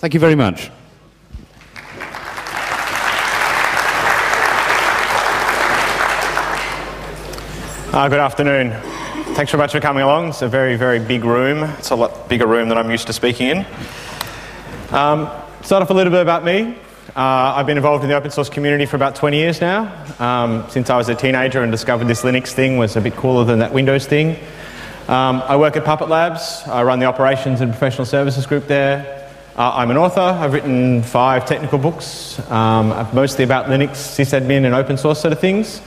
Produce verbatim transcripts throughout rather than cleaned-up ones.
Thank you very much. Uh, good afternoon. Thanks so much for coming along. It's a very, very big room. It's a lot bigger room than I'm used to speaking in. Um, start off a little bit about me. Uh, I've been involved in the open source community for about twenty years now, um, since I was a teenager and discovered this Linux thing was a bit cooler than that Windows thing. Um, I work at Puppet Labs. I run the operations and professional services group there. Uh, I'm an author. I've written five technical books, um, mostly about Linux, sysadmin, and open source sort of things.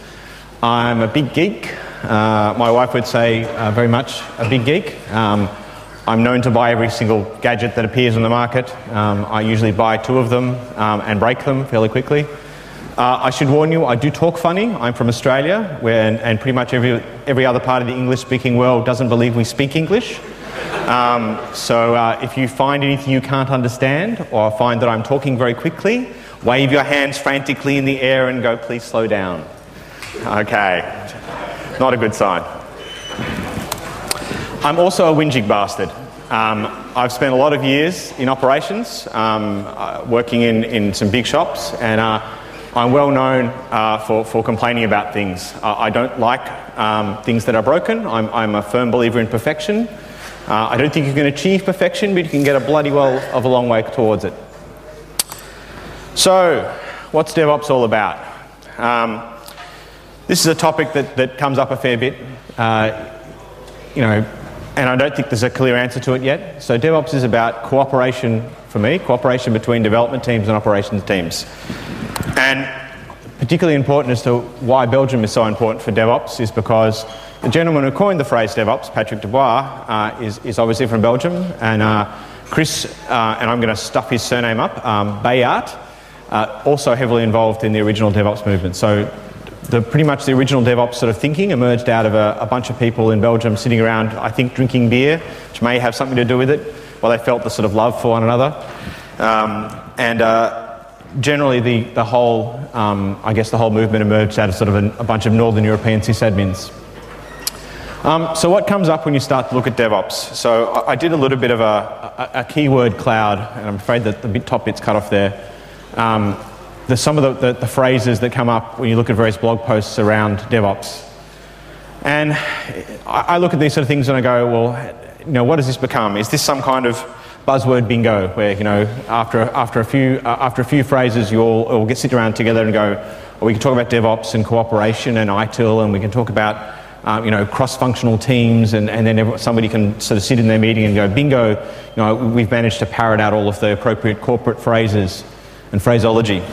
I'm a big geek. Uh, my wife would say uh, very much a big geek. Um, I'm known to buy every single gadget that appears on the market. Um, I usually buy two of them um, and break them fairly quickly. Uh, I should warn you, I do talk funny. I'm from Australia, where, and, and pretty much every, every other part of the English-speaking world doesn't believe we speak English. Um, so uh, if you find anything you can't understand, or find that I'm talking very quickly, wave your hands frantically in the air and go, please slow down. Okay. Not a good sign. I'm also a whinging bastard. Um, I've spent a lot of years in operations, um, uh, working in, in some big shops, and uh, I'm well known uh, for, for complaining about things. Uh, I don't like um, things that are broken. I'm, I'm a firm believer in perfection. Uh, I don't think you can achieve perfection, but you can get a bloody well of a long way towards it. So, what's DevOps all about? Um, This is a topic that, that comes up a fair bit, uh, you know, and I don't think there's a clear answer to it yet. So DevOps is about cooperation, for me, cooperation between development teams and operations teams. And particularly important as to why Belgium is so important for DevOps is because the gentleman who coined the phrase DevOps, Patrick Dubois, uh, is, is obviously from Belgium, and uh, Chris, uh, and I'm going to stuff his surname up, um, Bayart, uh, also heavily involved in the original DevOps movement. So. The, pretty much the original DevOps sort of thinking emerged out of a, a bunch of people in Belgium sitting around, I think, drinking beer, which may have something to do with it, while they felt the sort of love for one another. Um, and uh, generally the, the whole, um, I guess the whole movement emerged out of sort of a, a bunch of Northern European sysadmins. Um, so what comes up when you start to look at DevOps? So I, I did a little bit of a, a, a keyword cloud, and I'm afraid that the top bit's cut off there. Um, There's some of the, the, the phrases that come up when you look at various blog posts around DevOps. And I, I look at these sort of things and I go, well, you know, what does this become? Is this some kind of buzzword bingo where, you know, after, after, a, few, uh, after a few phrases you all, all get sit around together and go, well, we can talk about DevOps and cooperation and I T I L, and we can talk about, um, you know, cross-functional teams, and, and then somebody can sort of sit in their meeting and go, bingo, you know, we've managed to parrot out all of the appropriate corporate phrases and phraseology.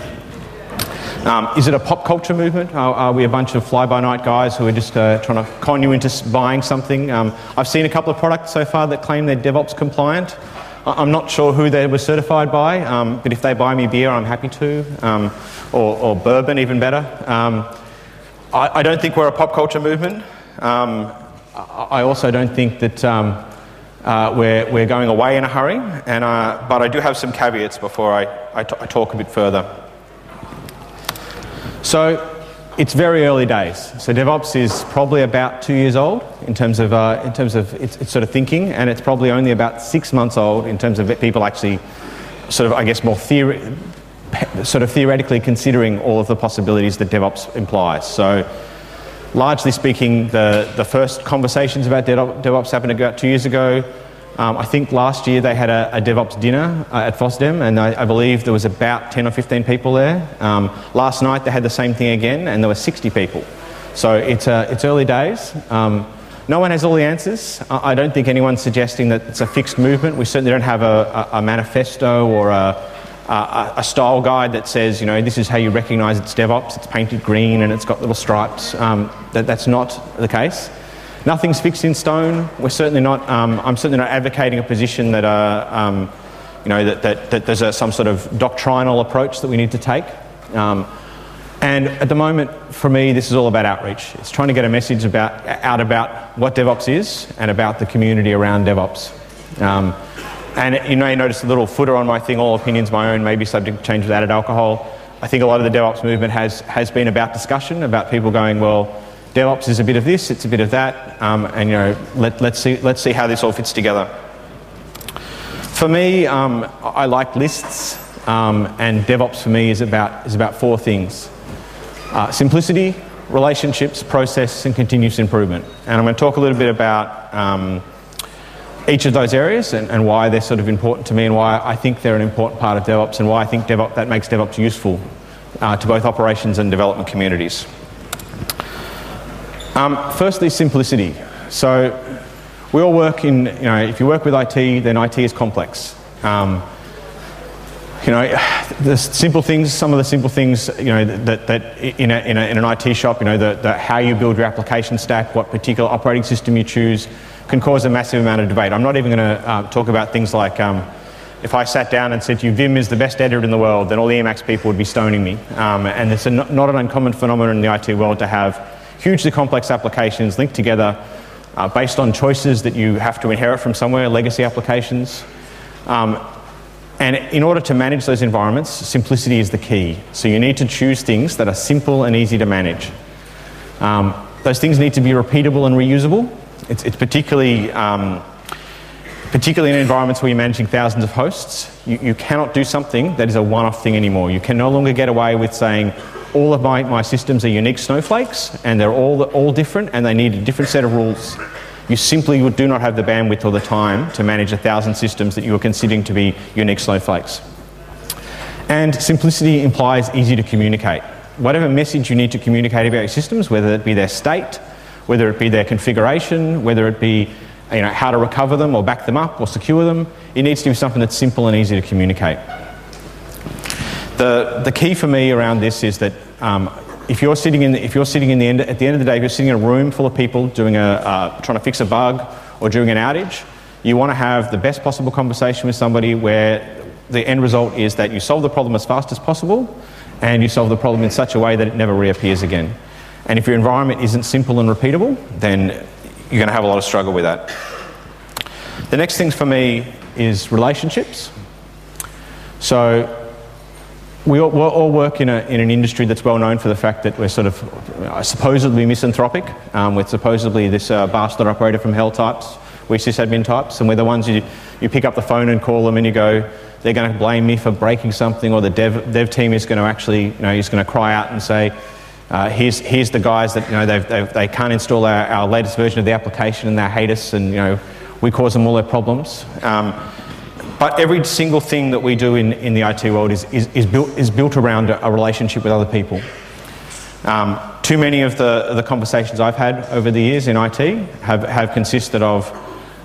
Um, is it a pop culture movement? Are, are we a bunch of fly-by-night guys who are just uh, trying to con you into buying something? Um, I've seen a couple of products so far that claim they're DevOps compliant. I'm not sure who they were certified by, um, but if they buy me beer, I'm happy to, um, or, or bourbon, even better. Um, I, I don't think we're a pop culture movement. Um, I also don't think that um, uh, we're, we're going away in a hurry, and, uh, but I do have some caveats before I, I, t I talk a bit further. So it's very early days. So DevOps is probably about two years old in terms of, uh, in terms of its, its sort of thinking, and it's probably only about six months old in terms of people actually sort of, I guess, more theory, sort of theoretically considering all of the possibilities that DevOps implies. So largely speaking, the, the first conversations about DevOps happened about two years ago. Um, I think last year they had a, a DevOps dinner uh, at FOSDEM, and I, I believe there was about ten or fifteen people there. Um, last night they had the same thing again, and there were sixty people. So it's, uh, it's early days. Um, no one has all the answers. I, I don't think anyone's suggesting that it's a fixed movement. We certainly don't have a, a, a manifesto or a, a, a style guide that says, you know, this is how you recognise it's DevOps, it's painted green and it's got little stripes. Um, that, that's not the case. Nothing's fixed in stone. We're certainly not. Um, I'm certainly not advocating a position that, uh, um, you know, that, that, that there's a, some sort of doctrinal approach that we need to take. Um, and at the moment, for me, this is all about outreach. It's trying to get a message about out about what DevOps is and about the community around DevOps. Um, and you may notice a little footer on my thing: all opinions my own, may be subject to change with added alcohol. I think a lot of the DevOps movement has has been about discussion, about people going, well, DevOps is a bit of this, it's a bit of that, um, and you know, let, let's see, let's see how this all fits together. For me, um, I like lists, um, and DevOps for me is about, is about four things. Uh, simplicity, relationships, process, and continuous improvement. And I'm going to talk a little bit about um, each of those areas and, and why they're sort of important to me and why I think they're an important part of DevOps and why I think DevOps, that makes DevOps useful uh, to both operations and development communities. Um, firstly, simplicity. So, we all work in, you know, if you work with I T, then I T is complex. Um, you know, the simple things, some of the simple things, you know, that, that in, a, in, a, in an I T shop, you know, the, the how you build your application stack, what particular operating system you choose, can cause a massive amount of debate. I'm not even going to uh, talk about things like, um, if I sat down and said to you, Vim is the best editor in the world, then all the Emacs people would be stoning me. Um, and it's a, not an uncommon phenomenon in the I T world to have hugely complex applications linked together Uh, based on choices that you have to inherit from somewhere, legacy applications. Um, and in order to manage those environments, simplicity is the key. So you need to choose things that are simple and easy to manage. Um, those things need to be repeatable and reusable. It's, it's particularly, um, particularly in environments where you're managing thousands of hosts, you, you cannot do something that is a one-off thing anymore. You can no longer get away with saying, all of my, my systems are unique snowflakes, and they're all, all different, and they need a different set of rules. You simply do not have the bandwidth or the time to manage a thousand systems that you are considering to be unique snowflakes. And simplicity implies easy to communicate. Whatever message you need to communicate about your systems, whether it be their state, whether it be their configuration, whether it be you know, how to recover them or back them up or secure them, it needs to be something that's simple and easy to communicate. The, the key for me around this is that um, if you're sitting in, the, if you're sitting in the end, at the end of the day, if you're sitting in a room full of people doing a, uh, trying to fix a bug or doing an outage, you want to have the best possible conversation with somebody where the end result is that you solve the problem as fast as possible and you solve the problem in such a way that it never reappears again. And if your environment isn't simple and repeatable, then you're going to have a lot of struggle with that. The next thing for me is relationships. So, we all, we all work in, a, in an industry that's well known for the fact that we're sort of supposedly misanthropic. Um, we're supposedly this uh, bastard operator from hell types, we're sysadmin types, and we're the ones you, you pick up the phone and call them and you go, they're going to blame me for breaking something, or the dev, dev team is going to actually, you know, he's going to cry out and say, uh, here's, here's the guys that, you know, they've, they've, they can't install our, our latest version of the application and they hate us and, you know, we cause them all their problems. Um, But every single thing that we do in, in the I T world is, is, is, built, is built around a, a relationship with other people. Um, too many of the, the conversations I've had over the years in I T have, have consisted of,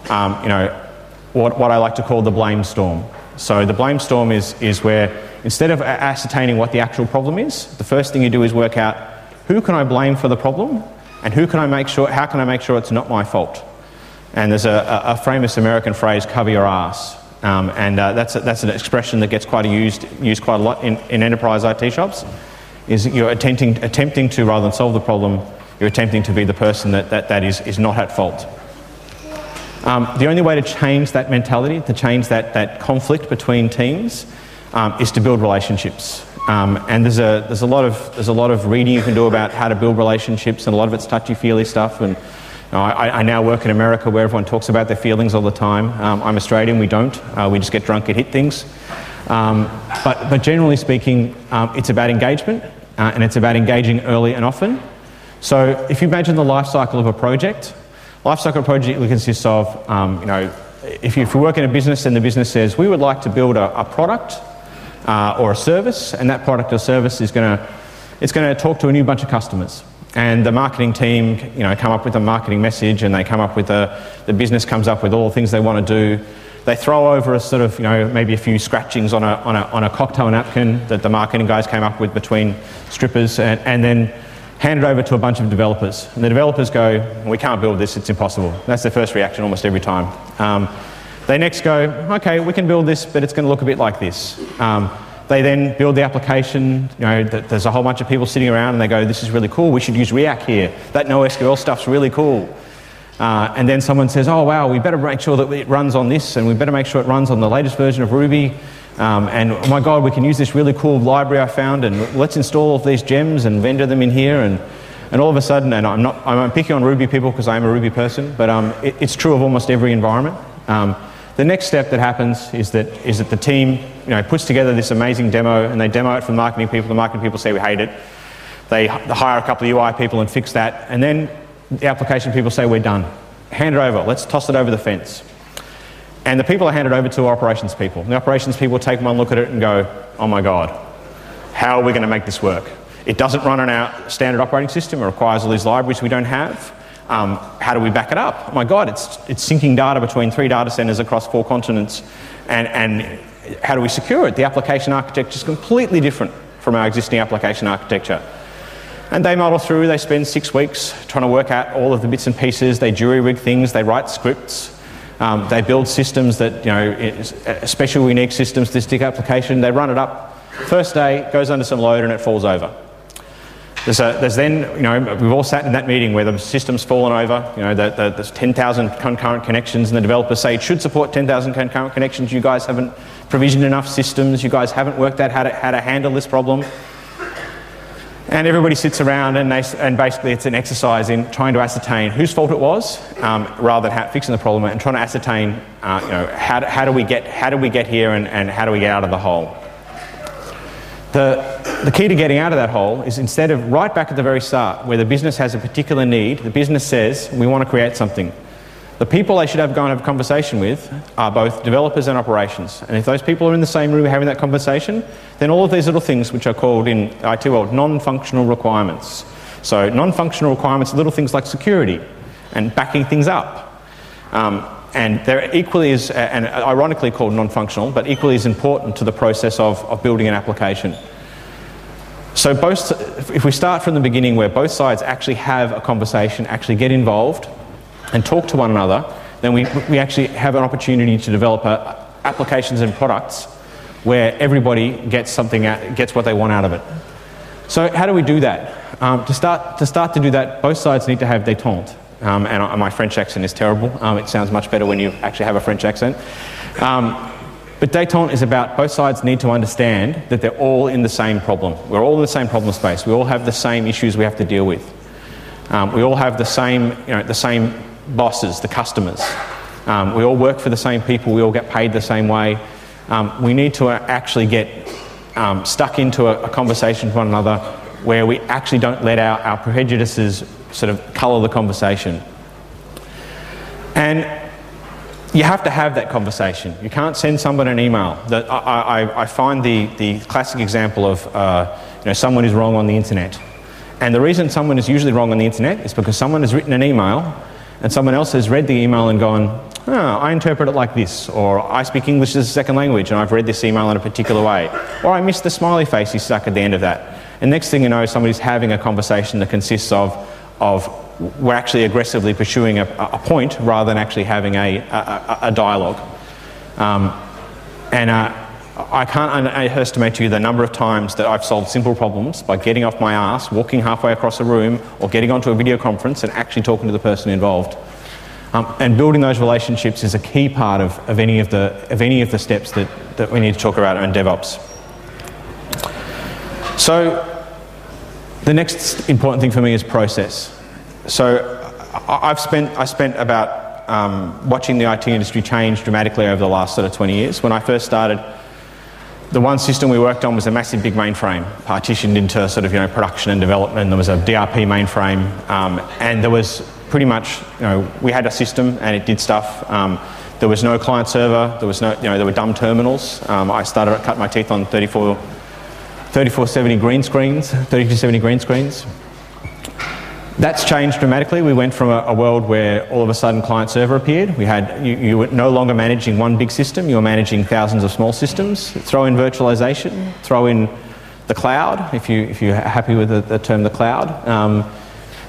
um, you know, what, what I like to call the blame storm. So the blame storm is, is where instead of ascertaining what the actual problem is, the first thing you do is work out who can I blame for the problem and who can I make sure, how can I make sure it's not my fault? And there's a, a famous American phrase, cover your ass. Um, and uh, that's, a, that's an expression that gets quite a used, used quite a lot in, in enterprise I T shops, is you're attempting, attempting to, rather than solve the problem, you're attempting to be the person that, that, that is, is not at fault. Um, the only way to change that mentality, to change that, that conflict between teams, um, is to build relationships. Um, and there's a, there's, a lot of, there's a lot of reading you can do about how to build relationships, and a lot of it's touchy-feely stuff. And, I, I now work in America where everyone talks about their feelings all the time. Um, I'm Australian, we don't. Uh, we just get drunk and hit things. Um, but, but generally speaking, um, it's about engagement, uh, and it's about engaging early and often. So if you imagine the life cycle of a project, life cycle of a project consists of, um, you know, if you, if you work in a business and the business says, we would like to build a, a product uh, or a service, and that product or service is going to, it's going to talk to a new bunch of customers. And the marketing team, you know, come up with a marketing message, and they come up with a, the business comes up with all the things they want to do. They throw over a sort of, you know, maybe a few scratchings on a, on a, on a cocktail napkin that the marketing guys came up with between strippers, and, and then hand it over to a bunch of developers. And the developers go, we can't build this, it's impossible. That's their first reaction almost every time. Um, they next go, okay, we can build this, but it's going to look a bit like this. Um, They then build the application, you know, there's a whole bunch of people sitting around and they go, this is really cool, we should use React here. That NoSQL stuff's really cool. Uh, and then someone says, oh wow, we better make sure that it runs on this, and we better make sure it runs on the latest version of Ruby. Um, and oh my god, we can use this really cool library I found, and let's install all of these gems and vendor them in here. And, and all of a sudden, and I'm not, I'm picking on Ruby people because I am a Ruby person, but um, it, it's true of almost every environment. Um, The next step that happens is that, is that the team you know, puts together this amazing demo, and they demo it for the marketing people. The marketing people say, we hate it. They hire a couple of U I people and fix that. And then the application people say, we're done. Hand it over. Let's toss it over the fence. And the people I hand it over to are operations people. And the operations people take one look at it and go, oh my God, how are we going to make this work? It doesn't run on our standard operating system. It requires all these libraries we don't have. Um, how do we back it up? Oh my God, it's, it's syncing data between three data centers across four continents. And, and how do we secure it? The application architecture is completely different from our existing application architecture. And they muddle through. They spend six weeks trying to work out all of the bits and pieces. They jury-rig things. They write scripts. Um, they build systems that, you know, special unique systems to this stick application. They run it up. First day, goes under some load, and it falls over. There's, a, there's then, you know, we've all sat in that meeting where the system's fallen over. You know, the, the, there's ten thousand concurrent connections, and the developers say it should support ten thousand concurrent connections. You guys haven't provisioned enough systems. You guys haven't worked out how to, how to handle this problem. And everybody sits around, and, they, and basically it's an exercise in trying to ascertain whose fault it was, um, rather than how, fixing the problem, and trying to ascertain, uh, you know, how do, how do we get how do we get here, and, and how do we get out of the hole. The, the key to getting out of that hole is, instead of right back at the very start, where the business has a particular need, the business says we want to create something. The people they should have gone and have a conversation with are both developers and operations. And if those people are in the same room having that conversation, then all of these little things, which are called in the I T world non-functional requirements. So non-functional requirements are little things like security and backing things up. Um, and they're equally as, and ironically called non-functional, but equally as important to the process of, of building an application. So both, if we start from the beginning where both sides actually have a conversation, actually get involved, and talk to one another, then we, we actually have an opportunity to develop uh, applications and products where everybody gets something out, gets what they want out of it. So how do we do that? Um, to, start, to start to do that, both sides need to have détente. Um, and uh, my French accent is terrible. Um, it sounds much better when you actually have a French accent. Um, but détente is about both sides need to understand that they're all in the same problem. We're all in the same problem space. We all have the same issues we have to deal with. Um, we all have the same, you know, the same bosses, the customers. Um, we all work for the same people. We all get paid the same way. Um, we need to actually get um, stuck into a, a conversation with one another where we actually don't let our, our prejudices sort of colour the conversation. And you have to have that conversation. You can't send someone an email. That I, I, I find the, the classic example of uh, you know, someone is wrong on the internet. And the reason someone is usually wrong on the internet is because someone has written an email and someone else has read the email and gone, oh, I interpret it like this, or I speak English as a second language and I've read this email in a particular way, or I missed the smiley face he stuck at the end of that. And next thing you know, somebody's having a conversation that consists of, of we're actually aggressively pursuing a, a point rather than actually having a, a, a dialogue. Um, and uh, I can't underestimate to you the number of times that I've solved simple problems by getting off my ass, walking halfway across a room, or getting onto a video conference and actually talking to the person involved. Um, and building those relationships is a key part of, of, any, of, the, of any of the steps that, that we need to talk about in DevOps. So the next important thing for me is process. So I've spent, I spent about um, watching the I T industry change dramatically over the last sort of twenty years. When I first started, the one system we worked on was a massive big mainframe, partitioned into sort of, you know, production and development. There was a D R P mainframe, um, and there was pretty much, you know, we had a system and it did stuff. Um, there was no client server. There was no, you know, there were dumb terminals. Um, I started, cut my teeth on thirty-four seventy green screens, thirty-two seventy green screens. That's changed dramatically. We went from a, a world where all of a sudden client server appeared. We had, you, you were no longer managing one big system, you were managing thousands of small systems. Throw in virtualization, throw in the cloud, if, you, if you're happy with the, the term the cloud. Um,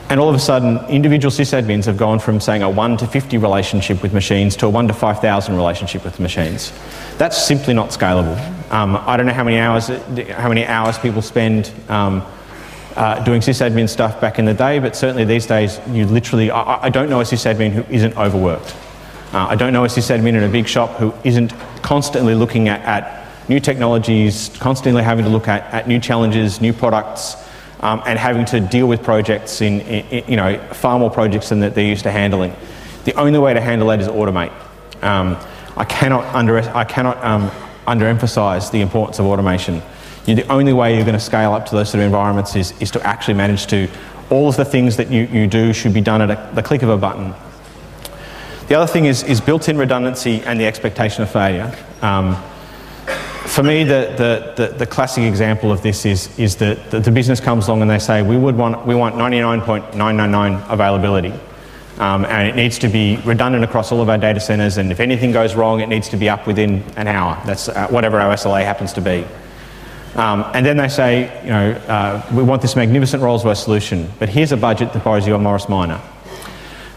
and all of a sudden, individual sysadmins have gone from saying a one to fifty relationship with machines to a one to five thousand relationship with machines. That's simply not scalable. Um, I don't know how many hours, how many hours people spend um, Uh, doing sysadmin stuff back in the day, but certainly these days you literally, I, I don't know a sysadmin who isn't overworked. Uh, I don't know a sysadmin in a big shop who isn't constantly looking at, at new technologies, constantly having to look at, at new challenges, new products, um, and having to deal with projects in, in, you know, far more projects than that they're used to handling. The only way to handle that is automate. Um, I cannot under I cannot um, underemphasize the importance of automation. You, the only way you're going to scale up to those sort of environments is, is to actually manage to, all of the things that you, you do should be done at a, the click of a button. The other thing is, is built-in redundancy and the expectation of failure. Um, for me, the, the, the, the classic example of this is, is that the, the business comes along and they say, we would want, we want ninety-nine point nine nine nine availability. Um, and it needs to be redundant across all of our data centers, and if anything goes wrong, it needs to be up within an hour. That's uh, whatever our S L A happens to be. Um, and then they say, you know, uh, we want this magnificent Rolls-Royce solution, but here's a budget that borrows you on Morris Minor.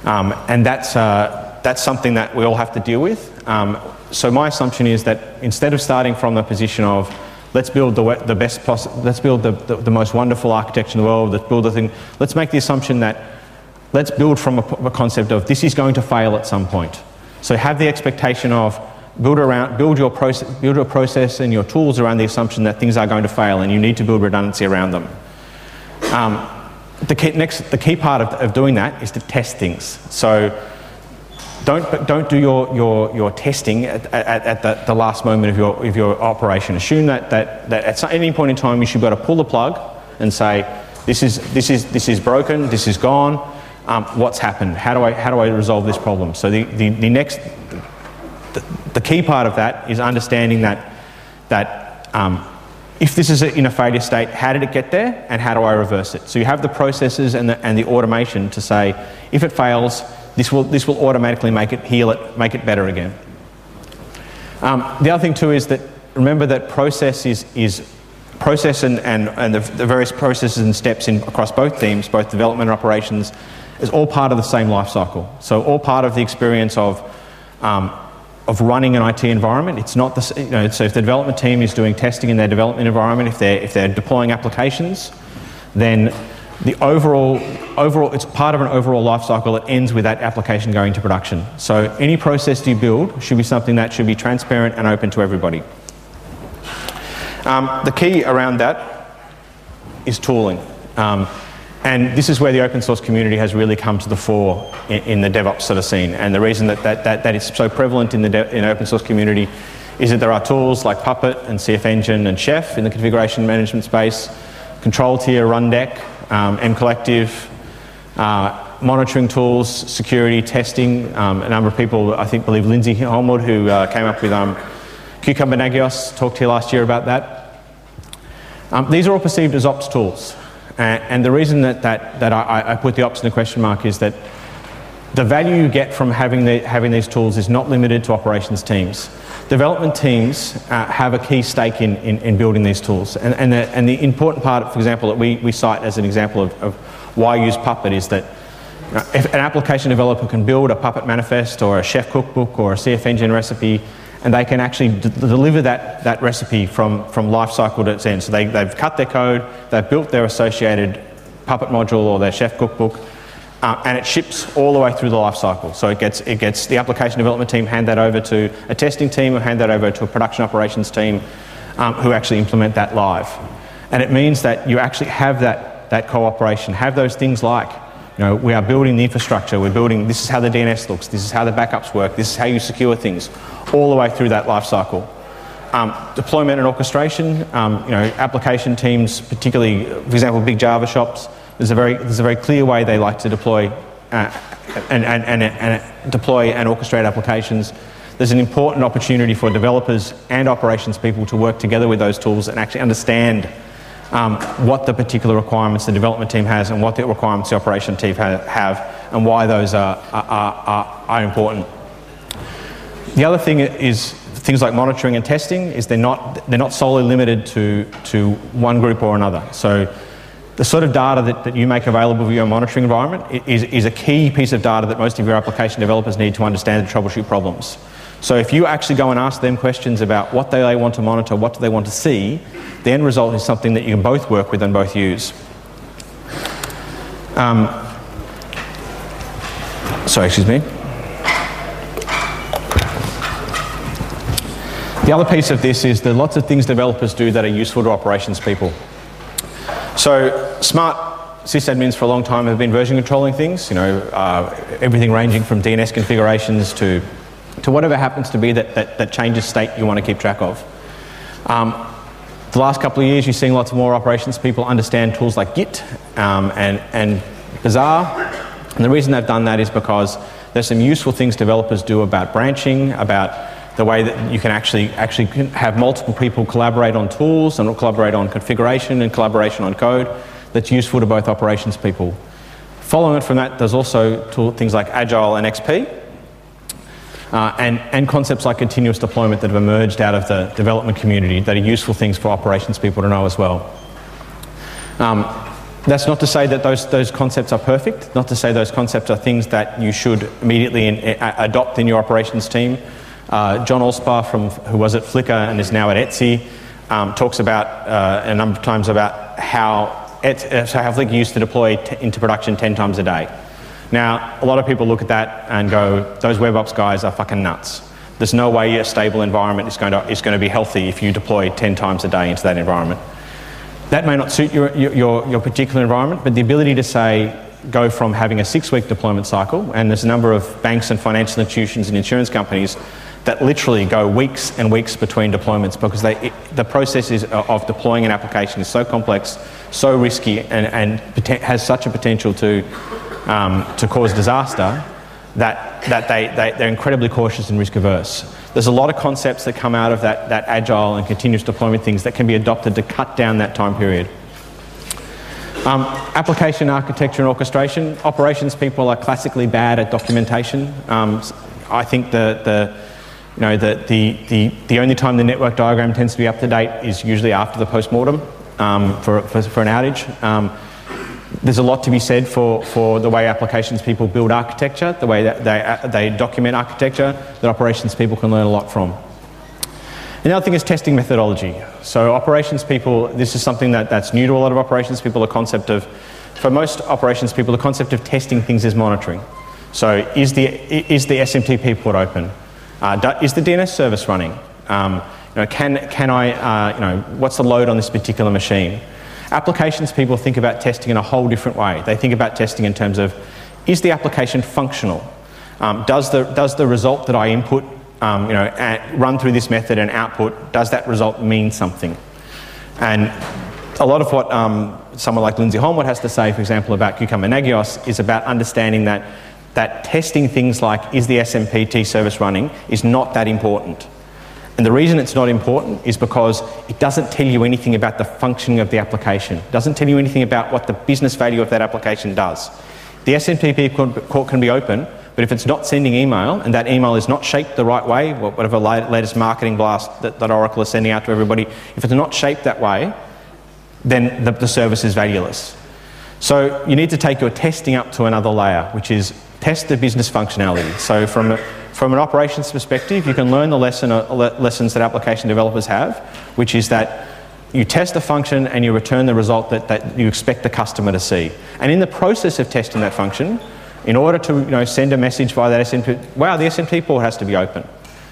Um, and that's, uh, that's something that we all have to deal with. Um, so my assumption is that instead of starting from the position of let's build the, the best possible, let's build the, the, the most wonderful architecture in the world, let's build the thing, let's make the assumption that let's build from a, a concept of this is going to fail at some point. So have the expectation of Build, around, build, your process, build your process and your tools around the assumption that things are going to fail and you need to build redundancy around them. Um, the, key, next, the key part of, of doing that is to test things. So don't, don't do your, your, your testing at, at, at the, the last moment of your, of your operation. Assume that, that, that at any point in time you should be able to pull the plug and say, this is, this is, this is broken, this is gone, um, what's happened? How do I, how do I resolve this problem? So the, the, the next... The, the key part of that is understanding that, that um, if this is in a failure state, how did it get there and how do I reverse it? So you have the processes and the, and the automation to say, if it fails, this will, this will automatically make it, heal it, make it better again. Um, the other thing too is that, remember that process is, is process and, and, and the, the various processes and steps in, across both teams, both development and operations, is all part of the same life cycle. So all part of the experience of um, of running an I T environment. It's not the, you know, so if the development team is doing testing in their development environment, if they're, if they're deploying applications, then the overall, overall, it's part of an overall life cycle that ends with that application going to production. So any process you build should be something that should be transparent and open to everybody. Um, the key around that is tooling. Um, And this is where the open source community has really come to the fore in, in the DevOps sort of scene. And the reason that, that, that, that is so prevalent in the in open source community is that there are tools like Puppet and CFEngine and Chef in the configuration management space, Control Tier, Rundeck, um, mCollective, uh, monitoring tools, security, testing. Um, a number of people, I think, believe Lindsay Holmwood, who uh, came up with um, Cucumber Nagios, talked here last year about that. Um, these are all perceived as ops tools. And the reason that, that, that I, I put the ops in a question mark is that the value you get from having, the, having these tools is not limited to operations teams. Development teams uh, have a key stake in, in, in building these tools. And, and, the, and the important part, for example, that we, we cite as an example of, of why use Puppet is that if an application developer can build a Puppet manifest or a Chef cookbook or a CFEngine recipe, and they can actually d deliver that, that recipe from, from life cycle to its end. So they, they've cut their code, they've built their associated Puppet module or their Chef cookbook, uh, and it ships all the way through the life cycle. So it gets, it gets the application development team hand that over to a testing team or hand that over to a production operations team um, who actually implement that live. And it means that you actually have that, that cooperation, have those things like, you know, we are building the infrastructure, we're building, this is how the D N S looks, this is how the backups work, this is how you secure things, all the way through that life cycle. Um, deployment and orchestration, um, you know, application teams, particularly, for example, big Java shops, there's a very, there's a very clear way they like to deploy uh, and, and, and, and deploy and orchestrate applications. There's an important opportunity for developers and operations people to work together with those tools and actually understand Um, what the particular requirements the development team has and what the requirements the operation team ha have and why those are, are, are, are important. The other thing is things like monitoring and testing is they're not, they're not solely limited to, to one group or another. So the sort of data that, that you make available for your monitoring environment is, is a key piece of data that most of your application developers need to understand and troubleshoot problems. So if you actually go and ask them questions about what they want to monitor, what do they want to see, the end result is something that you can both work with and both use. Um, sorry, excuse me. The other piece of this is there are lots of things developers do that are useful to operations people. So smart sysadmins for a long time have been version controlling things, you know, uh, everything ranging from D N S configurations to to to whatever happens to be that, that, that changes state you want to keep track of. Um, the last couple of years, you're seeing lots more operations people understand tools like Git um, and, and Bazaar. And the reason they've done that is because there's some useful things developers do about branching, about the way that you can actually actually have multiple people collaborate on tools and collaborate on configuration and collaboration on code that's useful to both operations people. Following it from that, there's also tool, things like Agile and X P uh, and, and concepts like continuous deployment that have emerged out of the development community that are useful things for operations people to know as well. Um, That's not to say that those, those concepts are perfect, not to say those concepts are things that you should immediately in, a, adopt in your operations team. Uh, John Allspaw, from, who was at Flickr and is now at Etsy, um, talks about uh, a number of times about how, et, so how Flickr used to deploy t into production ten times a day. Now, a lot of people look at that and go, those WebOps guys are fucking nuts. There's no way a stable environment is going to, is going to be healthy if you deploy ten times a day into that environment. That may not suit your, your, your particular environment, but the ability to say, go from having a six-week deployment cycle, and there's a number of banks and financial institutions and insurance companies that literally go weeks and weeks between deployments because they, it, the process is, of deploying an application is so complex, so risky, and, and has such a potential to, um, to cause disaster that, that they, they, they're incredibly cautious and risk-averse. There's a lot of concepts that come out of that, that agile and continuous deployment things that can be adopted to cut down that time period. Um, application architecture and orchestration. Operations people are classically bad at documentation. Um, I think the, the, you know, the, the, the, the only time the network diagram tends to be up to date is usually after the postmortem um, for, for, for an outage. Um, There's a lot to be said for, for the way applications people build architecture, the way that they, they document architecture that operations people can learn a lot from. Another thing is testing methodology. So operations people, this is something that, that's new to a lot of operations people, the concept of, for most operations people, the concept of testing things is monitoring. So is the, is the S M T P port open? Uh, is the D N S service running? Um, you know, can, can I, uh, you know, what's the load on this particular machine? Applications people think about testing in a whole different way. They think about testing in terms of, is the application functional? Um, does, the, does the result that I input, um, you know, at, run through this method and output, does that result mean something? And a lot of what um, someone like Lindsay Holmwood has to say, for example, about Cucumber Nagios is about understanding that, that testing things like, is the S M P T service running, is not that important. And the reason it's not important is because it doesn't tell you anything about the functioning of the application. It doesn't tell you anything about what the business value of that application does. The S M T P port can be open, but if it's not sending email and that email is not shaped the right way, whatever latest marketing blast that, that Oracle is sending out to everybody, if it's not shaped that way, then the, the service is valueless. So you need to take your testing up to another layer, which is test the business functionality. So from a, From an operations perspective, you can learn the lesson, uh, le lessons that application developers have, which is that you test a function and you return the result that, that you expect the customer to see. And in the process of testing that function, in order to you know, send a message via that S M T P, wow, the S M T P port has to be open.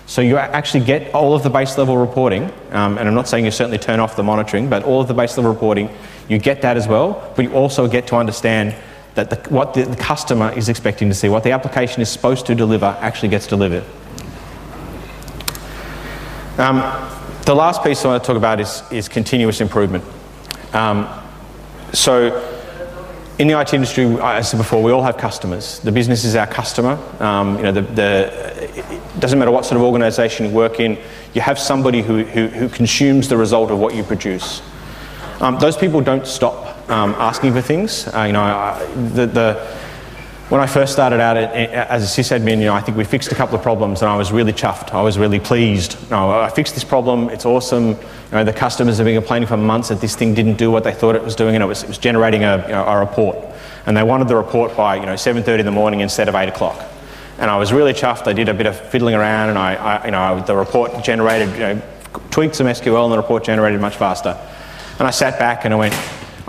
So you actually get all of the base level reporting, um, and I'm not saying you certainly turn off the monitoring, but all of the base level reporting, you get that as well, but you also get to understand that the, what the customer is expecting to see, what the application is supposed to deliver actually gets delivered. Um, the last piece I want to talk about is, is continuous improvement. Um, so in the I T industry, as I said before, we all have customers. The business is our customer. Um, you know, the, the, it doesn't matter what sort of organization you work in, you have somebody who, who, who consumes the result of what you produce. Um, those people don't stop Um, asking for things. Uh, you know, I, the, the, when I first started out at, as a sysadmin, you know, I think we fixed a couple of problems and I was really chuffed. I was really pleased. No, I fixed this problem, it's awesome. You know, the customers have been complaining for months that this thing didn't do what they thought it was doing and it was, it was generating a, you know, a report. And they wanted the report by you know, seven thirty in the morning instead of eight o'clock. And I was really chuffed. I did a bit of fiddling around and I, I, you know, the report generated, you know, tweaked some S Q L and the report generated much faster. And I sat back and I went,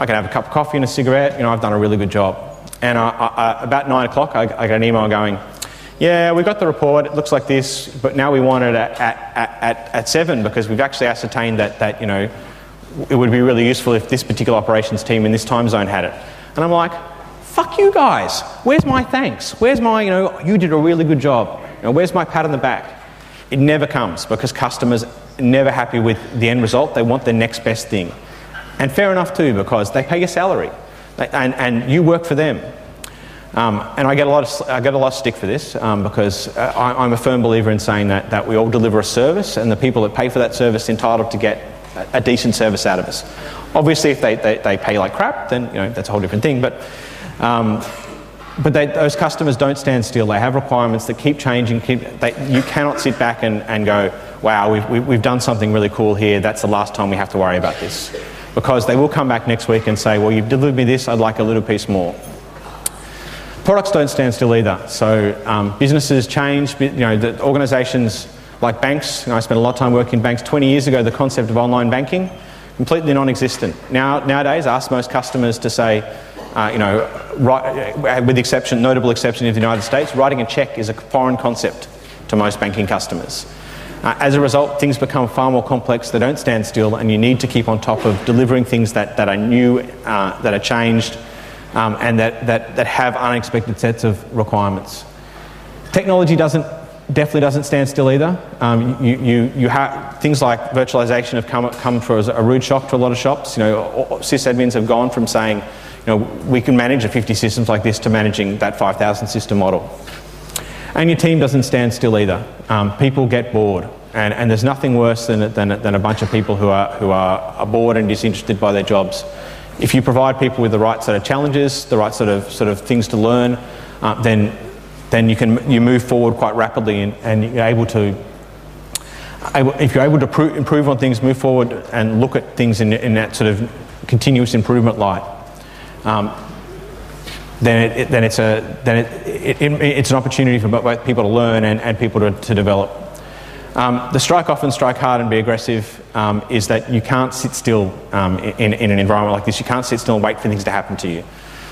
I can have a cup of coffee and a cigarette, you know, I've done a really good job. And I, I, about nine o'clock, I, I got an email going, yeah, we got the report, it looks like this, but now we want it at, at, at, at seven because we've actually ascertained that, that, you know, it would be really useful if this particular operations team in this time zone had it. And I'm like, fuck you guys, where's my thanks? Where's my, you know, you did a really good job? You know, where's my pat on the back? It never comes because customers are never happy with the end result. They want the next best thing. And fair enough too, because they pay your salary and, and you work for them. Um, and I get a lot of, I get a lot of stick for this um, because I, I'm a firm believer in saying that, that we all deliver a service, and the people that pay for that service are entitled to get a, a decent service out of us. Obviously, if they, they, they pay like crap, then you know, that's a whole different thing. But, um, but they, those customers don't stand still. They have requirements that keep changing. Keep, they, you cannot sit back and, and go, wow, we've, we've done something really cool here. That's the last time we have to worry about this. Because they will come back next week and say, well, you've delivered me this, I'd like a little piece more. Products don't stand still either. So um, businesses change, you know, the organisations like banks, you know, I spent a lot of time working in banks. twenty years ago, the concept of online banking, completely non-existent. Now, nowadays, ask most customers to say, uh, you know, right, with the exception, notable exception of the United States, writing a cheque is a foreign concept to most banking customers. Uh, as a result, things become far more complex, they don't stand still, and you need to keep on top of delivering things that, that are new, uh, that are changed, Um, and that, that, that have unexpected sets of requirements. Technology doesn't, definitely doesn't stand still either. Um, you, you, you have, things like virtualization have come, come for a rude shock to a lot of shops. You know, sysadmins have gone from saying, you know, we can manage a fifty systems like this to managing that five thousand system model. And your team doesn't stand still either. Um, people get bored. And, and there's nothing worse than, than, than a bunch of people who are, who are bored and disinterested by their jobs. If you provide people with the right sort of challenges, the right sort of sort of things to learn, uh, then then you can you move forward quite rapidly, and, and you're able to able, if you're able to pro improve on things, move forward and look at things in in that sort of continuous improvement light. Um, then it, it then it's a then it, it, it it's an opportunity for both people to learn and, and people to, to develop. Um, the strike off and strike hard and be aggressive um, is that you can't sit still um, in, in an environment like this. You can't sit still and wait for things to happen to you.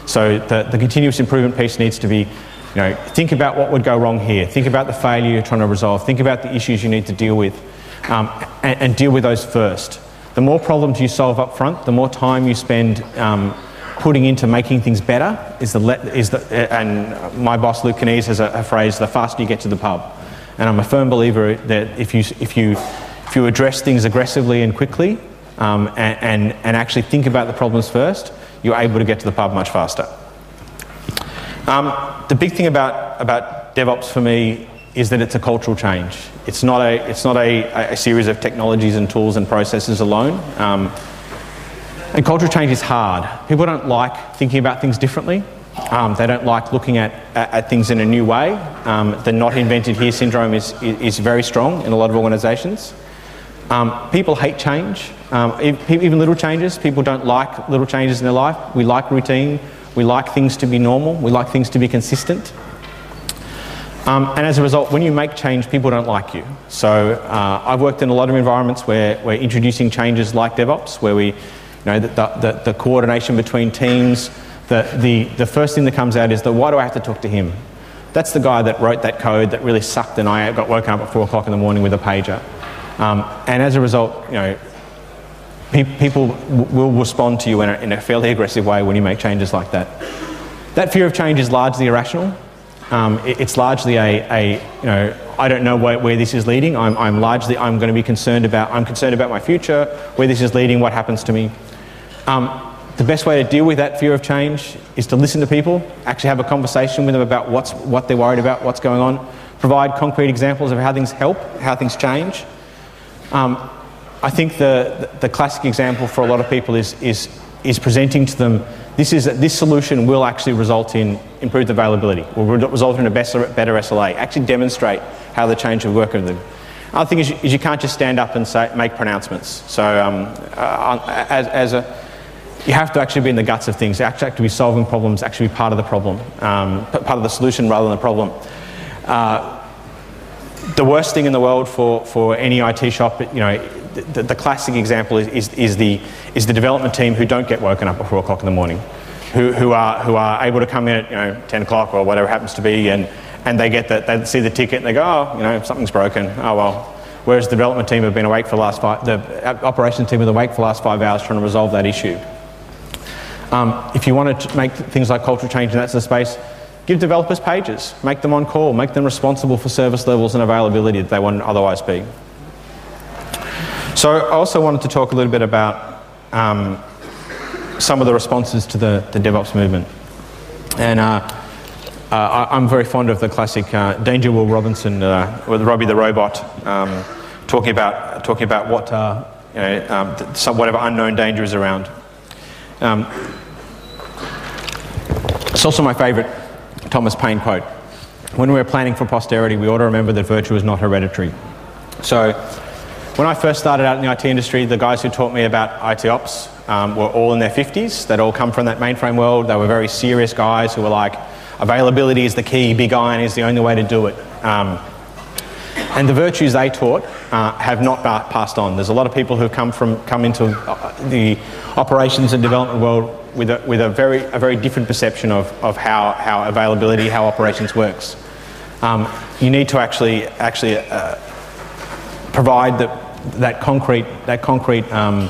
So the, the continuous improvement piece needs to be, you know, think about what would go wrong here. Think about the failure you're trying to resolve. Think about the issues you need to deal with um, and, and deal with those first. The more problems you solve up front, the more time you spend um, putting into making things better is the, le is the and my boss Luke Caniz has a, a phrase, the faster you get to the pub. And I'm a firm believer that if you, if you, if you address things aggressively and quickly um, and, and, and actually think about the problems first, you're able to get to the pub much faster. Um, the big thing about, about DevOps for me is that it's a cultural change. It's not a, it's not a, a series of technologies and tools and processes alone. Um, and cultural change is hard. People don't like thinking about things differently. Um, they don't like looking at, at, at things in a new way. Um, the not invented here syndrome is, is, is very strong in a lot of organisations. Um, people hate change, um, even little changes. People don't like little changes in their life. We like routine. We like things to be normal. We like things to be consistent. Um, and as a result, when you make change, people don't like you. So uh, I've worked in a lot of environments where we're introducing changes like DevOps, where we, you know, the, the, the coordination between teams. The, the, the first thing that comes out is that, why do I have to talk to him? That's the guy that wrote that code that really sucked and I got woken up at four o'clock in the morning with a pager. Um, and as a result, you know, pe people w will respond to you in a, in a fairly aggressive way when you make changes like that. That fear of change is largely irrational. Um, it, it's largely a, a, you know, I don't know where, where this is leading. I'm, I'm largely, I'm going to be concerned about, I'm concerned about my future, where this is leading, what happens to me. Um, The best way to deal with that fear of change is to listen to people, actually have a conversation with them about what's, what they're worried about, what's going on, provide concrete examples of how things help, how things change. Um, I think the, the classic example for a lot of people is, is, is presenting to them, this, is, this solution will actually result in improved availability, will result in a better, better S L A, actually demonstrate how the change will work with them. Other thing is you, is you can't just stand up and say, make pronouncements. So um, uh, as, as a... You have to actually be in the guts of things. You actually have to be solving problems, actually be part of the problem, um, part of the solution rather than the problem. Uh, the worst thing in the world for, for any I T shop, you know, the, the classic example is, is, is, the, is the development team who don't get woken up at four o'clock in the morning, who, who, are, who are able to come in at you know, ten o'clock or whatever it happens to be, and, and they, get the, they see the ticket and they go, oh, you know, something's broken, oh well. Whereas the development team have been awake for the last five, the operations team have been awake for the last five hours trying to resolve that issue. Um, if you want to make things like cultural change in that sort of space, Give developers pages, make them on call, make them responsible for service levels and availability that they wouldn't otherwise be. So I also wanted to talk a little bit about um, some of the responses to the, the DevOps movement. And uh, uh, I, I'm very fond of the classic uh, Danger Will Robinson uh, with Robbie the Robot um, talking about, talking about what, uh, you know, um, some, whatever unknown danger is around. Um, it's also my favourite Thomas Paine quote. When we are planning for posterity, we ought to remember that virtue is not hereditary. So when I first started out in the I T industry, the guys who taught me about I T ops um, were all in their fifties. They'd all come from that mainframe world. They were very serious guys who were like, availability is the key, big iron is the only way to do it. Um, and the virtues they taught uh, have not passed on. There's a lot of people who've come from come into the operations and development world with a, with a very a very different perception of, of how, how availability, how operations works. Um, you need to actually actually uh, provide the that concrete, that concrete um,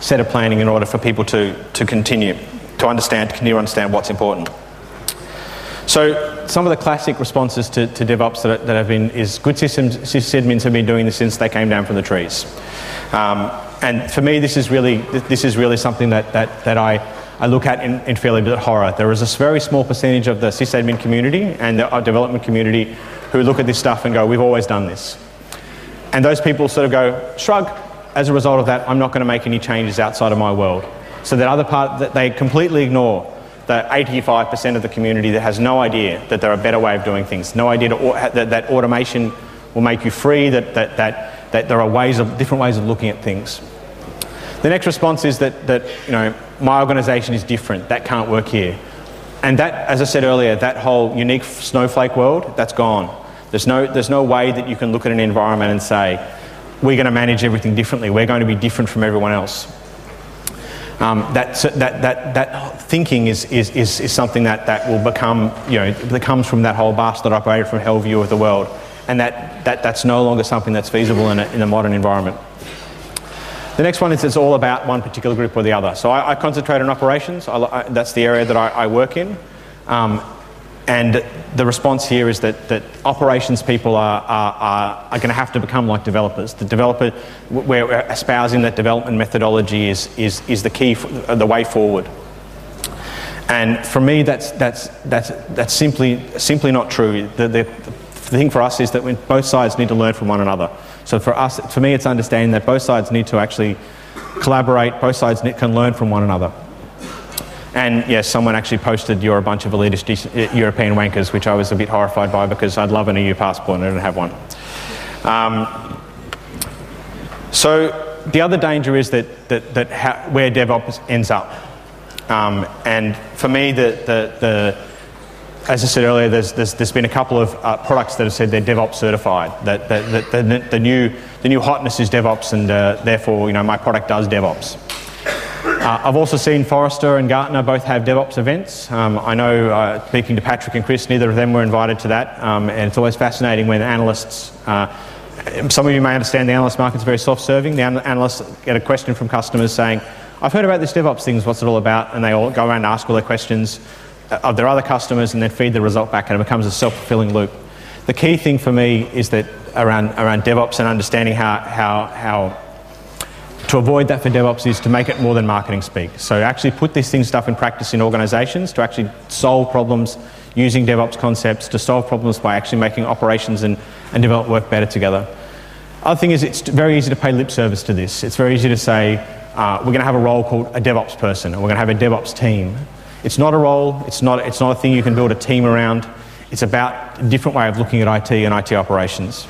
set of planning in order for people to, to continue, to understand, to continue to understand what's important. So some of the classic responses to, to DevOps that, are, that have been, is good systems, sysadmins have been doing this since they came down from the trees. Um, and for me, this is really, this is really something that, that, that I, I look at in, in fairly bit horror. There is a very small percentage of the sysadmin community and the development community who look at this stuff and go, we've always done this. And those people sort of go, shrug, as a result of that, I'm not going to make any changes outside of my world. So that other part, that they completely ignore the eighty-five percent of the community that has no idea that there are a better way of doing things, no idea to, that, that automation will make you free, that, that, that, that there are ways of, different ways of looking at things. The next response is that, that you know, my organisation is different, that can't work here. And that, as I said earlier, that whole unique snowflake world, that's gone. There's no, there's no way that you can look at an environment and say, we're going to manage everything differently, we're going to be different from everyone else. Um, that, that, that, that thinking is, is, is, is something that, that will become, you know, that comes from that whole bastard operator from hell view of the world. And that, that, that's no longer something that's feasible in a, in a modern environment. The next one is it's all about one particular group or the other. So I, I concentrate on operations, I, I, that's the area that I, I work in. Um, And the response here is that, that operations people are, are, are, are going to have to become like developers. The developer, we're espousing that development methodology is, is, is the key, the way forward. And for me, that's, that's, that's, that's simply, simply not true. The, the, the thing for us is that when both sides need to learn from one another. So for us, for me, it's understanding that both sides need to actually collaborate, both sides can learn from one another. And yes, someone actually posted, you're a bunch of elitist European wankers, which I was a bit horrified by because I'd love an E U passport and I don't have one. Um, so the other danger is that, that, that how, where DevOps ends up. Um, and for me, the, the, the, as I said earlier, there's, there's, there's been a couple of uh, products that have said they're DevOps certified, that, that, that the, the, new, the new hotness is DevOps and uh, therefore you know, my product does DevOps. Uh, I've also seen Forrester and Gartner both have DevOps events. Um, I know, uh, speaking to Patrick and Chris, neither of them were invited to that. Um, and it's always fascinating when analysts, uh, some of you may understand the analyst market's very soft-serving. The an analysts get a question from customers saying, I've heard about this DevOps things, what's it all about? And they all go around and ask all their questions of their other customers and then feed the result back, and it becomes a self-fulfilling loop. The key thing for me is that around, around DevOps and understanding how, how, how to avoid that for DevOps is to make it more than marketing speak. So actually put this thing stuff in practice in organisations to actually solve problems using DevOps concepts, to solve problems by actually making operations and, and development work better together. Other thing is it's very easy to pay lip service to this. It's very easy to say uh, we're going to have a role called a DevOps person, or we're going to have a DevOps team. It's not a role, it's not, it's not a thing you can build a team around. It's about a different way of looking at I T and I T operations.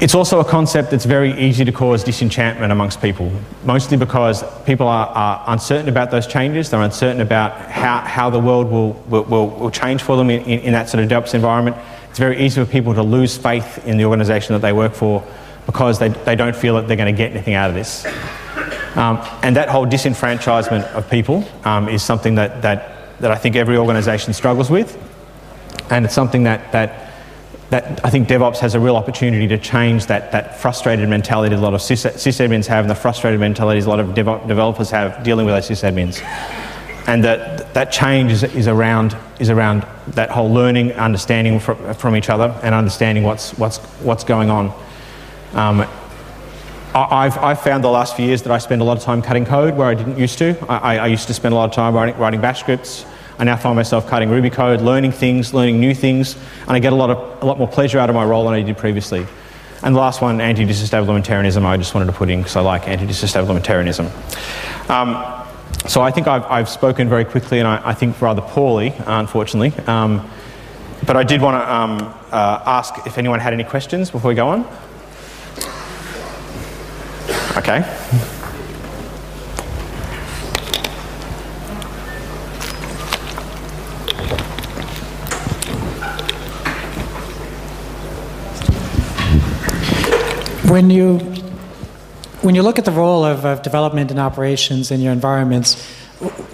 It's also a concept that's very easy to cause disenchantment amongst people, mostly because people are, are uncertain about those changes, they're uncertain about how, how the world will, will, will change for them in, in that sort of DevOps environment. It's very easy for people to lose faith in the organisation that they work for because they, they don't feel that they're going to get anything out of this. Um, and that whole disenfranchisement of people um, is something that, that, that I think every organisation struggles with, and it's something that, that That, I think DevOps has a real opportunity to change that, that frustrated mentality a lot of sysadmins have and the frustrated mentalities a lot of dev developers have dealing with those sysadmins. and that that change is, is around is around that whole learning, understanding from, from each other, and understanding what's what's what's going on. Um, I've, I've found the last few years that I spend a lot of time cutting code where I didn't used to. I, I used to spend a lot of time writing, writing bash scripts. I now find myself cutting Ruby code, learning things, learning new things, and I get a lot of a lot more pleasure out of my role than I did previously. And the last one, anti-disestablishmentarianism, I just wanted to put in because I like anti-disestablishmentarianism. Um, so I think I've, I've spoken very quickly and I, I think rather poorly, unfortunately. Um, but I did want to um, uh, ask if anyone had any questions before we go on. Okay. When you when you look at the role of, of development and operations in your environments,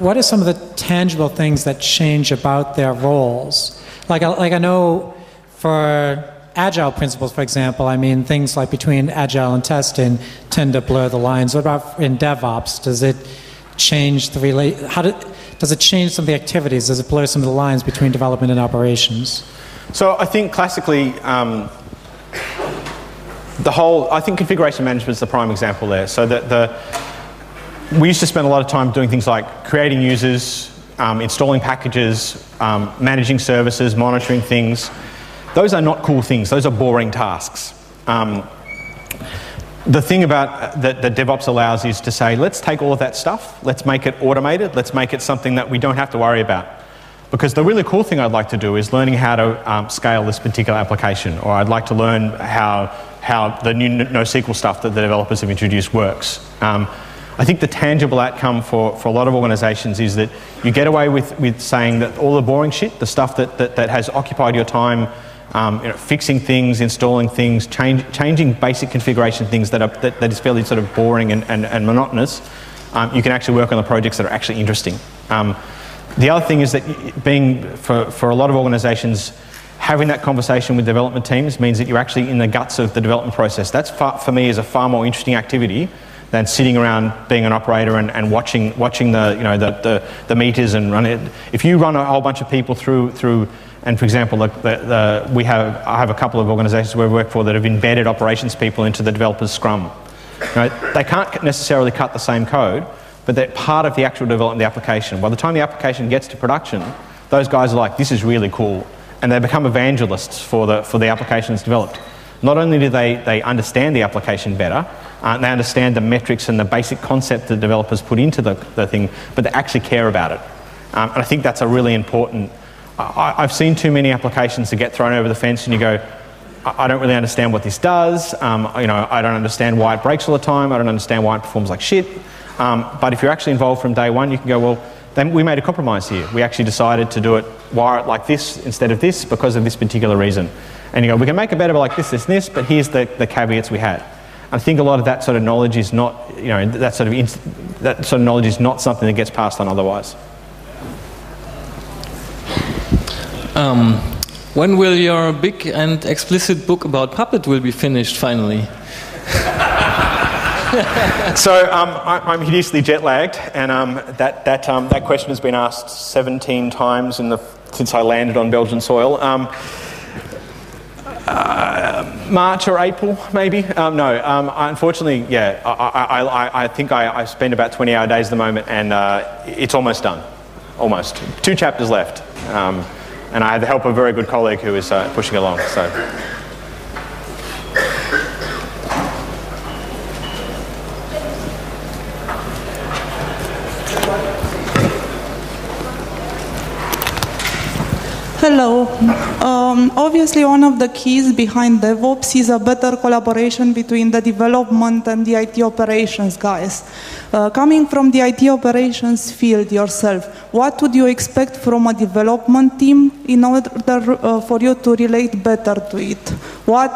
what are some of the tangible things that change about their roles? Like I, like I know for Agile principles, for example, I mean, things like between Agile and testing tend to blur the lines. What about in DevOps? Does it change the relate? How do, does it change some of the activities? Does it blur some of the lines between development and operations? So I think classically, um, the whole I think configuration management is the prime example there. So that the we used to spend a lot of time doing things like creating users, um, installing packages, um, managing services, monitoring things. Those are not cool things. Those are boring tasks. Um, the thing about that, that DevOps allows is to say, let's take all of that stuff, let's make it automated, let's make it something that we don't have to worry about. Because the really cool thing I'd like to do is learning how to um, scale this particular application, or I'd like to learn how, how the new NoSQL stuff that the developers have introduced works. Um, I think the tangible outcome for, for a lot of organisations is that you get away with, with saying that all the boring shit, the stuff that, that, that has occupied your time, Um, you know, fixing things, installing things, change, changing basic configuration things that, are, that, that is fairly sort of boring and, and, and monotonous, um, you can actually work on the projects that are actually interesting. Um, the other thing is that being, for, for a lot of organisations, having that conversation with development teams means that you're actually in the guts of the development process. That's far, for me, is a far more interesting activity than sitting around being an operator and, and watching watching the you know the, the, the meters and run it. If you run a whole bunch of people through through, and for example, like the, the, we have I have a couple of organisations we work for that have embedded operations people into the developers' Scrum. You know, they can't necessarily cut the same code, but they're part of the actual development of the application. By the time the application gets to production, those guys are like, "This is really cool," and they become evangelists for the for the application that's developed. Not only do they, they understand the application better, uh, they understand the metrics and the basic concept that developers put into the, the thing, but they actually care about it. Um, and I think that's a really important... I, I've seen too many applications that get thrown over the fence and you go, I, I don't really understand what this does, um, you know, I don't understand why it breaks all the time, I don't understand why it performs like shit. Um, but if you're actually involved from day one, you can go, well, then we made a compromise here. We actually decided to do it, wire it like this instead of this because of this particular reason. And you go, we can make it better like this, this, and this, but here's the, the caveats we had. I think a lot of that sort of knowledge is not, you know, that sort of that sort of knowledge is not something that gets passed on otherwise. Um, when will your big and explicit book about Puppet will be finished finally? So um, I, I'm hideously jet lagged, and um, that that um, that question has been asked seventeen times in the since I landed on Belgian soil. Um, Uh, March or April, maybe? Um, no, um, unfortunately, yeah, I, I, I, I think I, I spend about twenty hour days at the moment, and uh, it's almost done. Almost. Two chapters left. Um, and I have the help of a very good colleague who is uh, pushing along. So. Hello. Um, obviously, one of the keys behind DevOps is a better collaboration between the development and the I T operations guys. Uh, coming from the I T operations field yourself, what would you expect from a development team in order uh, for you to relate better to it? What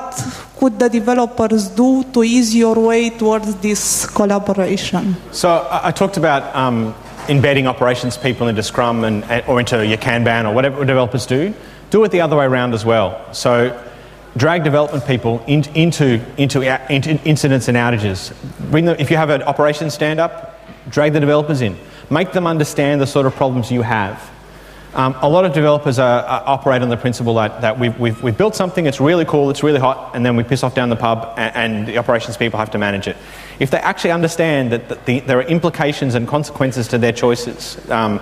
could the developers do to ease your way towards this collaboration? So I, I talked about... Um embedding operations people into Scrum and, or into your Kanban or whatever developers do, do it the other way around as well. So drag development people in, into, into, into incidents and outages. Bring them, if you have an operations stand-up, drag the developers in. Make them understand the sort of problems you have. Um, a lot of developers are, are operate on the principle that, that we've, we've, we've built something, it's really cool, it's really hot, and then we piss off down the pub and, and the operations people have to manage it. If they actually understand that the, the, there are implications and consequences to their choices, um,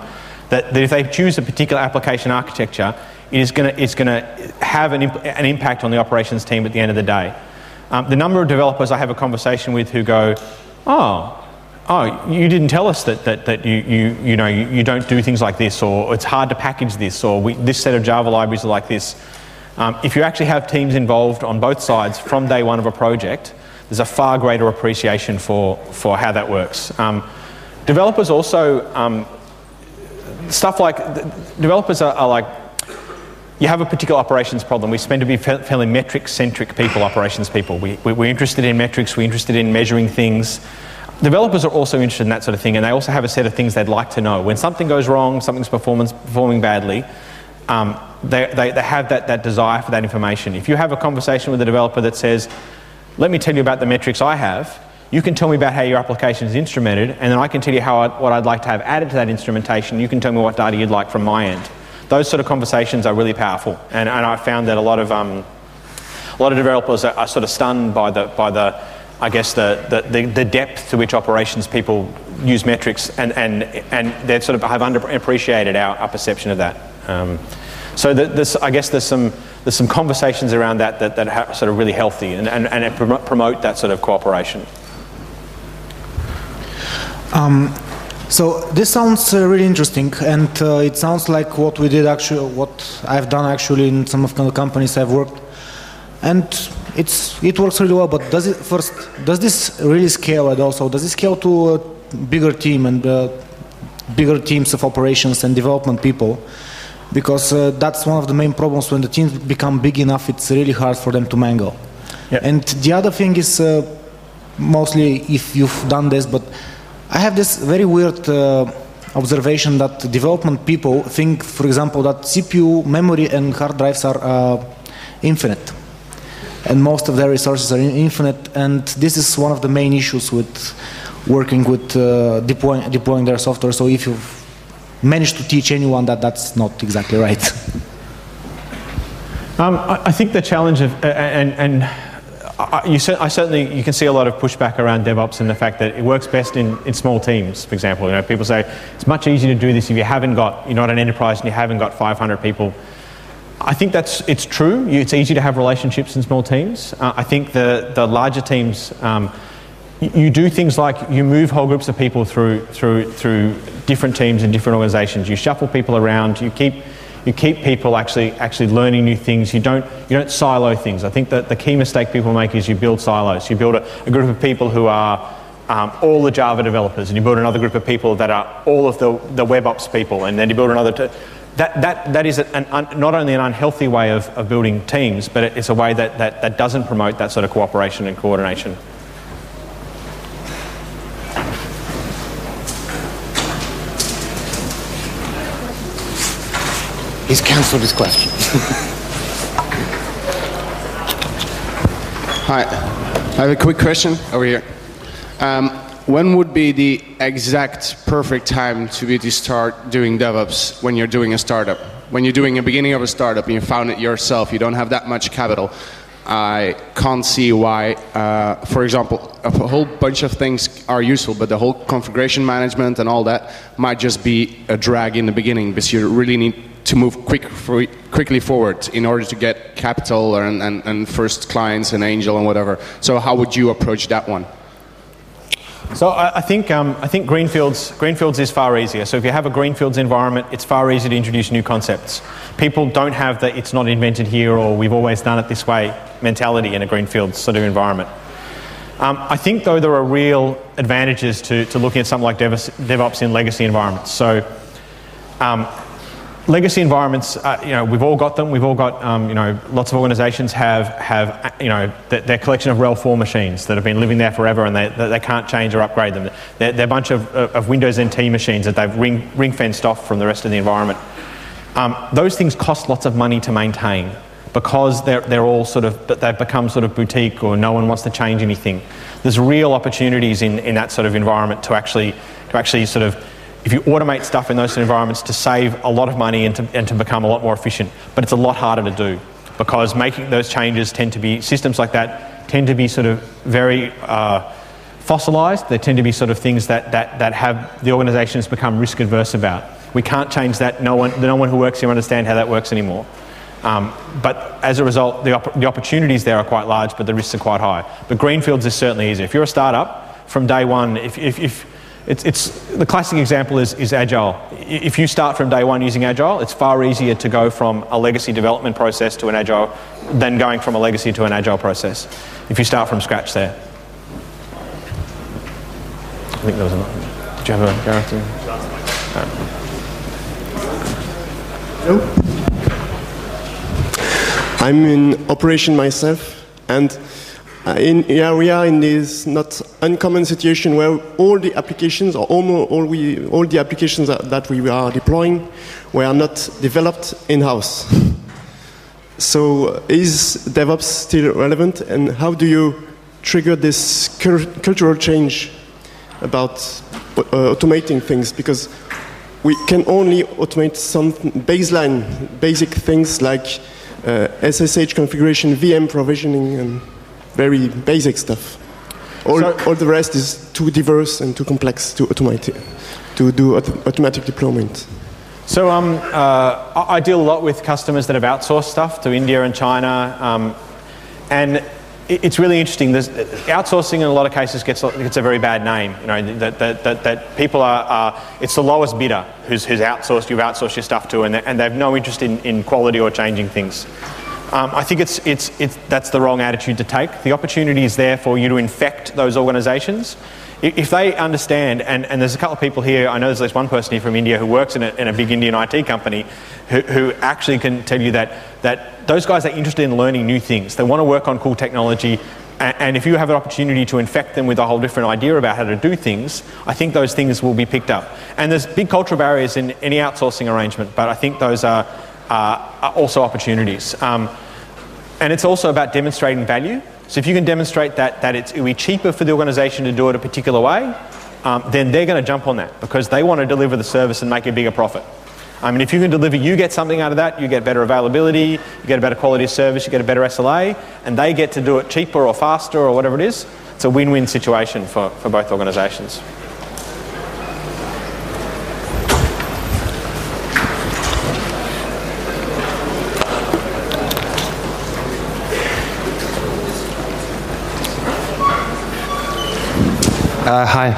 that, that if they choose a particular application architecture, it is gonna, it's going to have an, imp an impact on the operations team at the end of the day. Um, the number of developers I have a conversation with who go, oh, oh, you didn't tell us that, that, that you, you, you, know, you, you don't do things like this, or it's hard to package this, or we, this set of Java libraries are like this. Um, if you actually have teams involved on both sides from day one of a project, there's a far greater appreciation for, for how that works. Um, developers also, um, stuff like, developers are, are like, you have a particular operations problem. We tend to be fairly metric-centric people, operations people. We, we, we're interested in metrics, we're interested in measuring things. Developers are also interested in that sort of thing, and they also have a set of things they'd like to know. When something goes wrong, something's performance, performing badly, um, they, they, they have that, that desire for that information. If you have a conversation with a developer that says, let me tell you about the metrics I have, you can tell me about how your application is instrumented, and then I can tell you how I, what I'd like to have added to that instrumentation, you can tell me what data you'd like from my end. Those sort of conversations are really powerful, and, and I found that a lot of, um, a lot of developers are, are sort of stunned by the, by the I guess the, the, the depth to which operations people use metrics, and, and, and they sort of have underappreciated our, our perception of that. Um, so the, this, I guess there's some, there's some conversations around that that, that are sort of really healthy and, and, and promote that sort of cooperation. Um, so this sounds uh, really interesting, and uh, it sounds like what we did actually, what I've done actually in some of the companies I've worked, and It's, it works really well, but does it first? Does this really scale? And also, does it scale to a bigger team and uh, bigger teams of operations and development people? Because uh, that's one of the main problems when the teams become big enough. It's really hard for them to mangle. Yep. And the other thing is uh, mostly if you've done this, but I have this very weird uh, observation that development people think, for example, that C P U, memory, and hard drives are uh, infinite. And most of their resources are infinite, and this is one of the main issues with working with uh, deploying, deploying their software. So if you've managed to teach anyone that, that's not exactly right. Um, I, I think the challenge of, uh, and, and I, you cer I certainly, you can see a lot of pushback around DevOps and the fact that it works best in, in small teams, for example. You know, people say, it's much easier to do this if you haven't got, you're not an enterprise and you haven't got five hundred people. I think that's, it's true. It's easy to have relationships in small teams. Uh, I think the, the larger teams, um, you do things like you move whole groups of people through, through, through different teams and different organizations. You shuffle people around. You keep, you keep people actually, actually learning new things. You don't, you don't silo things. I think that the key mistake people make is you build silos. You build a, a group of people who are um, all the Java developers, and you build another group of people that are all of the, the WebOps people, and then you build another... T That, that, that is an un, not only an unhealthy way of, of building teams, but it's a way that, that, that doesn't promote that sort of cooperation and coordination. He's cancelled his question. Hi, I have a quick question over here. Um, When would be the exact perfect time to be to start doing DevOps when you're doing a startup? When you're doing a beginning of a startup and you found it yourself, you don't have that much capital. I can't see why, uh, for example, a whole bunch of things are useful, but the whole configuration management and all that might just be a drag in the beginning, because you really need to move quick for, quickly forward in order to get capital and, and, and first clients and angel and whatever. So how would you approach that one? So I, I think um, I think greenfields greenfields is far easier. So if you have a greenfields environment, it's far easier to introduce new concepts. People don't have the "it's not invented here" or "we've always done it this way" mentality in a greenfields sort of environment. Um, I think though there are real advantages to, to looking at something like Dev DevOps in legacy environments. So um, legacy environments, uh, you know, we've all got them. We've all got, um, you know, lots of organisations have, have you know, th their collection of R H E L four machines that have been living there forever, and they, they can't change or upgrade them. They're, they're a bunch of, of Windows N T machines that they've ring, ring fenced off from the rest of the environment. Um, those things cost lots of money to maintain, because they're, they're all sort of, they've become sort of boutique, or no one wants to change anything. There's real opportunities in, in that sort of environment to actually, to actually sort of if you automate stuff in those environments to save a lot of money and to, and to become a lot more efficient. But it's a lot harder to do because making those changes tend to be, systems like that tend to be sort of very uh, fossilized. They tend to be sort of things that, that, that have the organizations become risk adverse about. We can't change that. No one, no one who works here understands how that works anymore. Um, but as a result, the, op the opportunities there are quite large, but the risks are quite high. But greenfields is certainly easy. If you're a startup, from day one, if, if, if it's, it's the classic example is, is Agile. If you start from day one using Agile, it's far easier to go from a legacy development process to an Agile than going from a legacy to an Agile process. If you start from scratch there. I think there was another. Did you have a character? No. I'm in operation myself, and in, yeah, we are in this not uncommon situation where all the applications, or almost all, we, all the applications that, that we are deploying were not developed in-house. So is DevOps still relevant, and how do you trigger this cultural change about uh, automating things? Because we can only automate some baseline, basic things like Uh, S S H configuration, V M provisioning, and very basic stuff. All, so, all the rest is too diverse and too complex to automate, to do auto automatic deployment. So um, uh, I deal a lot with customers that have outsourced stuff to India and China, um, and it's really interesting. There's, outsourcing in a lot of cases gets, gets a very bad name. You know, that, that, that, that people are, are, it's the lowest bidder who's, who's outsourced, you've outsourced your stuff to, and they, and they have no interest in, in quality or changing things. Um, I think it's, it's, it's, that's the wrong attitude to take. The opportunity is there for you to infect those organisations. If they understand, and, and there's a couple of people here, I know there's at least one person here from India who works in a, in a big Indian I T company who, who actually can tell you that, that those guys are interested in learning new things. They want to work on cool technology, and, and if you have an opportunity to infect them with a whole different idea about how to do things, I think those things will be picked up. And there's big cultural barriers in any outsourcing arrangement, but I think those are, uh, are also opportunities. Um, and it's also about demonstrating value. So if you can demonstrate that, that it's, it'll be cheaper for the organisation to do it a particular way, um, then they're going to jump on that because they want to deliver the service and make a bigger profit. I mean, if you can deliver, you get something out of that, you get better availability, you get a better quality of service, you get a better S L A, and they get to do it cheaper or faster or whatever it is. It's a win-win situation for, for both organisations. Uh, hi,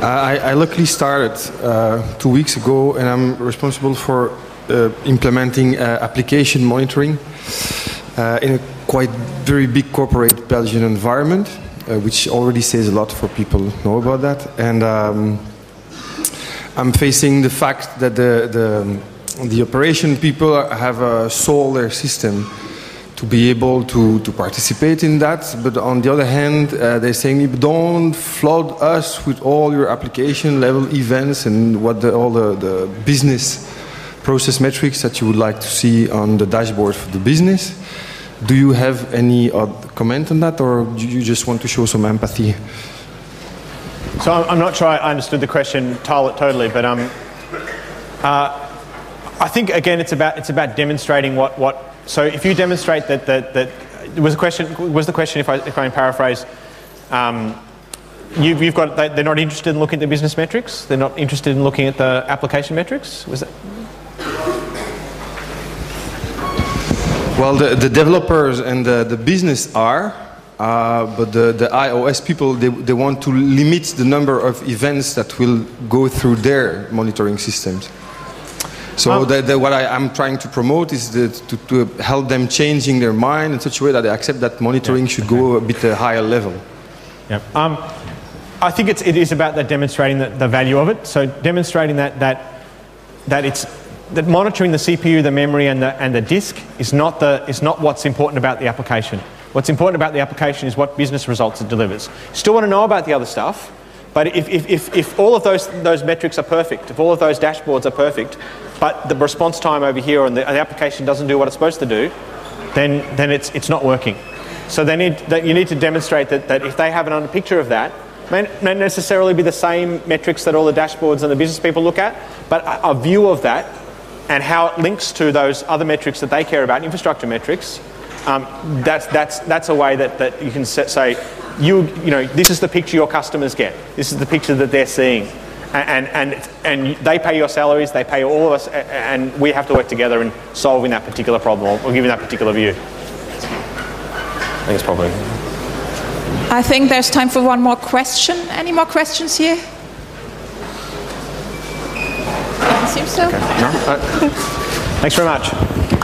uh, I, I luckily started uh, two weeks ago, and I'm responsible for uh, implementing uh, application monitoring uh, in a quite very big corporate Belgian environment, uh, which already says a lot for people know about that. And um, I'm facing the fact that the, the, the operation people have uh, sold their system to be able to, to participate in that, but on the other hand, uh, they're saying, don't flood us with all your application level events and what the, all the, the business process metrics that you would like to see on the dashboard for the business. Do you have any other comment on that, or do you just want to show some empathy? So I'm not sure I understood the question totally, but um, uh, I think, again, it's about, it's about demonstrating what, what So if you demonstrate that, that, that was the question, was the question if I, if I paraphrase, um, you've, you've got, they're not interested in looking at the business metrics, they're not interested in looking at the application metrics? Was that? Well, the, the developers and the, the business are, uh, but the, the iOS people, they, they want to limit the number of events that will go through their monitoring systems. So um, the, the, what I, I'm trying to promote is the, to, to help them changing their mind in such a way that they accept that monitoring yeah, should okay. go a bit uh, higher level. Yeah. Um, I think it's, it is about that demonstrating the, the value of it. So demonstrating that, that, that, it's, that monitoring the C P U, the memory and the, and the disk is not, the, is not what's important about the application. What's important about the application is what business results it delivers. Still want to know about the other stuff, but if, if, if, if all of those, those metrics are perfect, if all of those dashboards are perfect, but the response time over here and the, the application doesn't do what it's supposed to do, then, then it's, it's not working. So they need, that you need to demonstrate that, that if they have an under picture of that, May not necessarily be the same metrics that all the dashboards and the business people look at, but a view of that and how it links to those other metrics that they care about, infrastructure metrics, um, that's, that's, that's a way that, that you can say, you, you know, this is the picture your customers get. This is the picture that they're seeing. And, and, and they pay your salaries, they pay all of us, and we have to work together in solving that particular problem or giving that particular view. I think it's probably... I think there's time for one more question. Any more questions here? Doesn't seem so. Okay. No? All right. Thanks very much.